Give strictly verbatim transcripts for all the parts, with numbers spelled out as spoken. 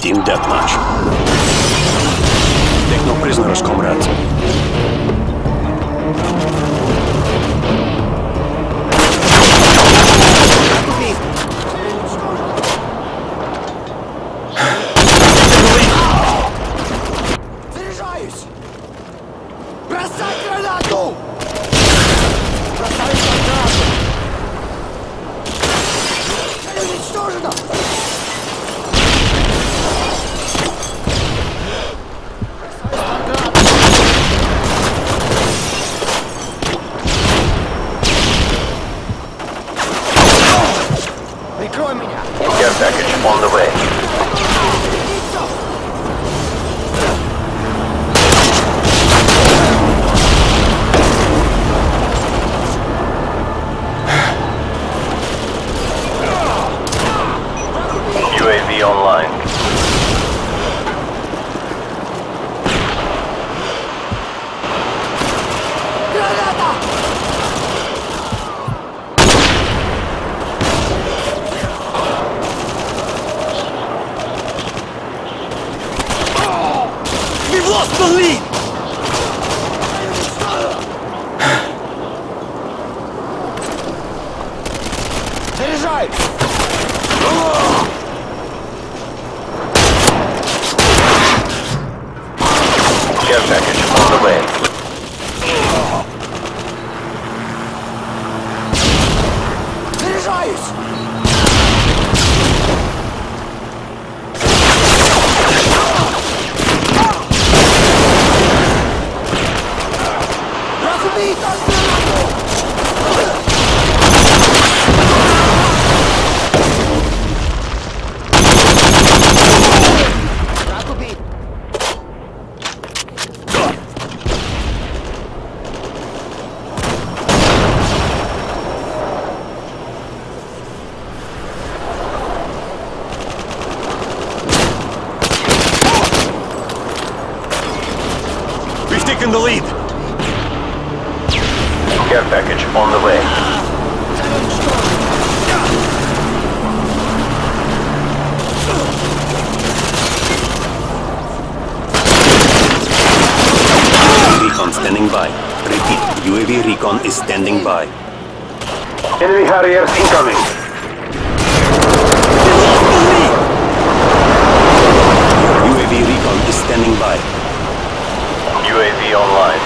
Team Deathmatch. Take no prisoners, comrades. Taking the lead. Care package on the way. U A V recon standing by. Repeat, U A V recon is standing by. Enemy Harriers incoming. U A V recon is standing by. U A V online.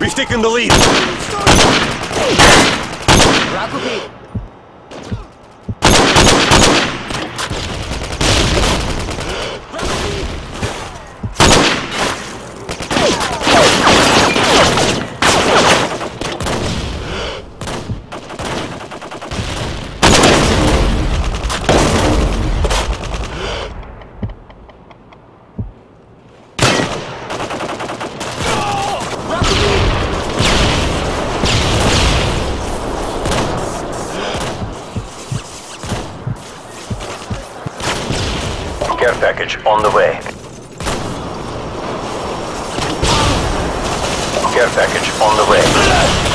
We've taken the lead. care package on the way. Care package on the way.